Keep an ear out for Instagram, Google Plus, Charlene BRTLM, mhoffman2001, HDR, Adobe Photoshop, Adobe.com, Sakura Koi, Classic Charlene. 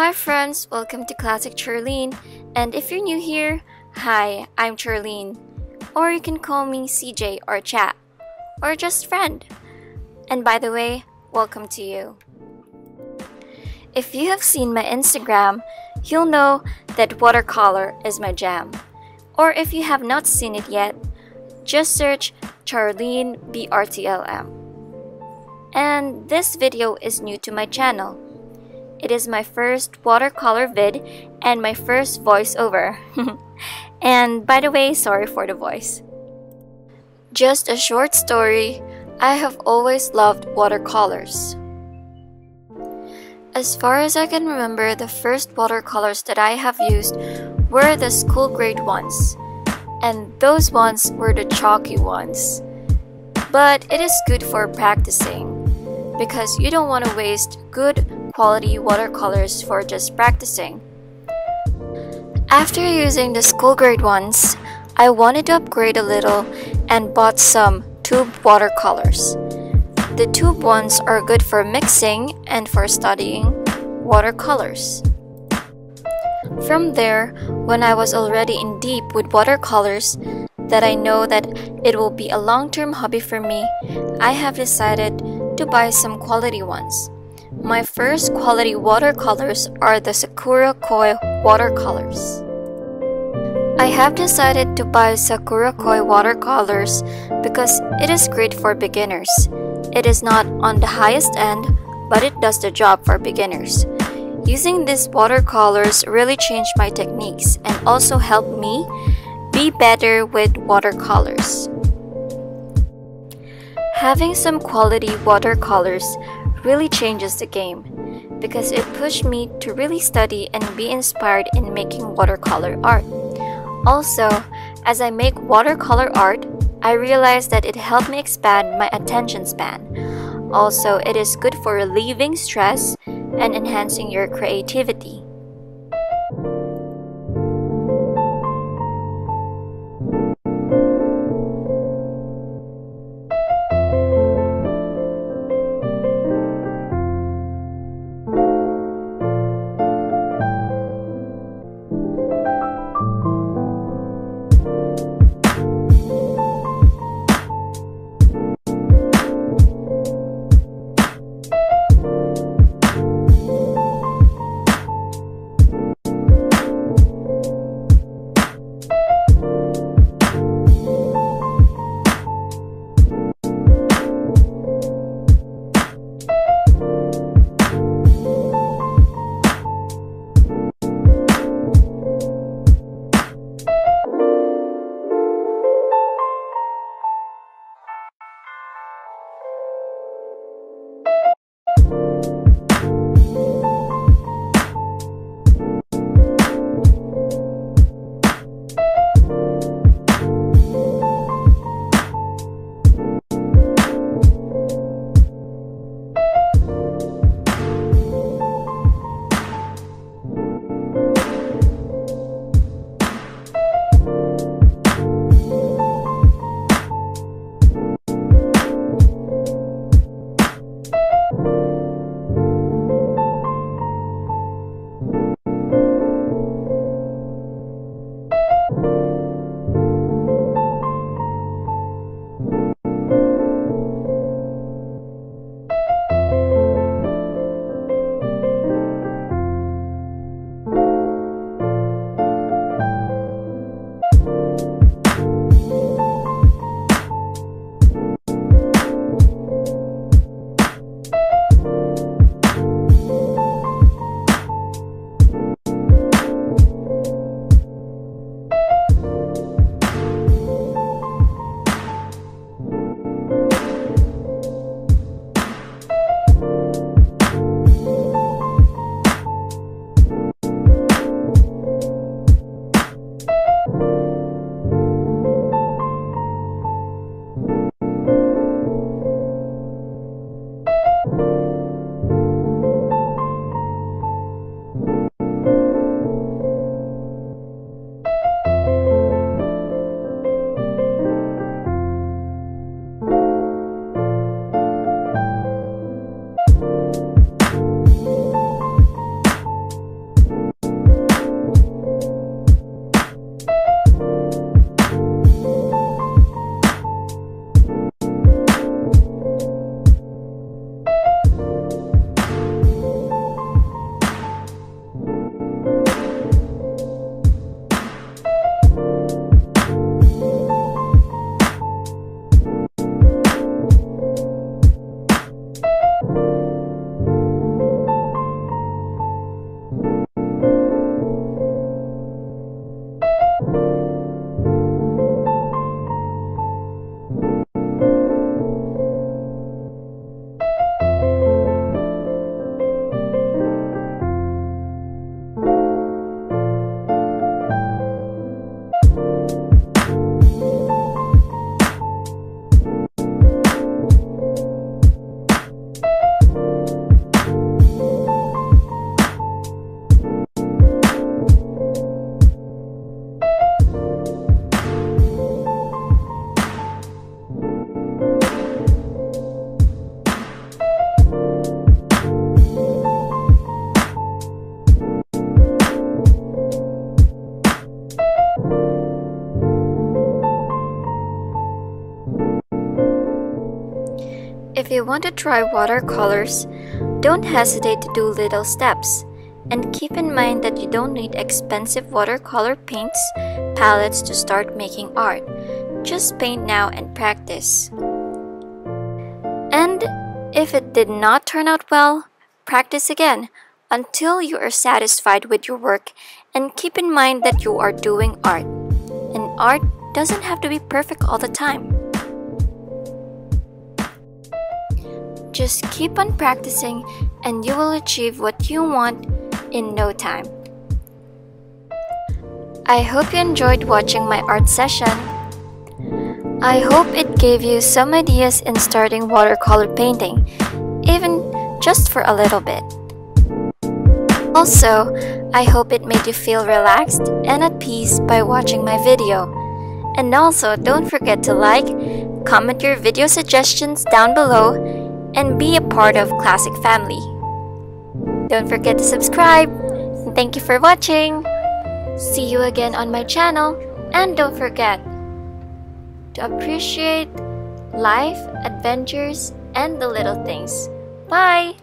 Hi friends, welcome to Classic Charlene, and if you're new here, hi, I'm Charlene, or you can call me CJ or Chat, or just friend. And by the way, welcome to you. If you have seen my Instagram, you'll know that watercolor is my jam. Or if you have not seen it yet, just search Charlene BRTLM. And this video is new to my channel. It is my first watercolor vid and my first voiceover. And by the way, sorry for the voice. Just a short story, I have always loved watercolors. As far as I can remember, the first watercolors that I have used were the school grade ones. And those ones were the chalky ones. But it is good for practicing, because you don't want to waste good quality watercolors for just practicing. After using the school grade ones, I wanted to upgrade a little and bought some tube watercolors. The tube ones are good for mixing and for studying watercolors. From there, when I was already in deep with watercolors, that I know that it will be a long-term hobby for me, I have decided to buy some quality ones. My first quality watercolors are the Sakura Koi watercolors. I have decided to buy Sakura Koi watercolors because it is great for beginners. It is not on the highest end, but it does the job for beginners. Using these watercolors really changed my techniques and also helped me be better with watercolors. Having some quality watercolors really changes the game, because it pushed me to really study and be inspired in making watercolor art. Also, as I make watercolor art, I realized that it helped me expand my attention span. Also, it is good for relieving stress and enhancing your creativity. If you want to try watercolors, don't hesitate to do little steps. And keep in mind that you don't need expensive watercolor paints, palettes to start making art. Just paint now and practice. And if it did not turn out well, practice again until you are satisfied with your work, and keep in mind that you are doing art. And art doesn't have to be perfect all the time. Just keep on practicing and you will achieve what you want in no time. I hope you enjoyed watching my art session. I hope it gave you some ideas in starting watercolor painting, even just for a little bit. Also, I hope it made you feel relaxed and at peace by watching my video. And also, don't forget to like, comment your video suggestions down below, and be a part of Classic Family. Don't forget to subscribe. Thank you for watching. See you again on my channel, and don't forget to appreciate life, adventures, and the little things. Bye!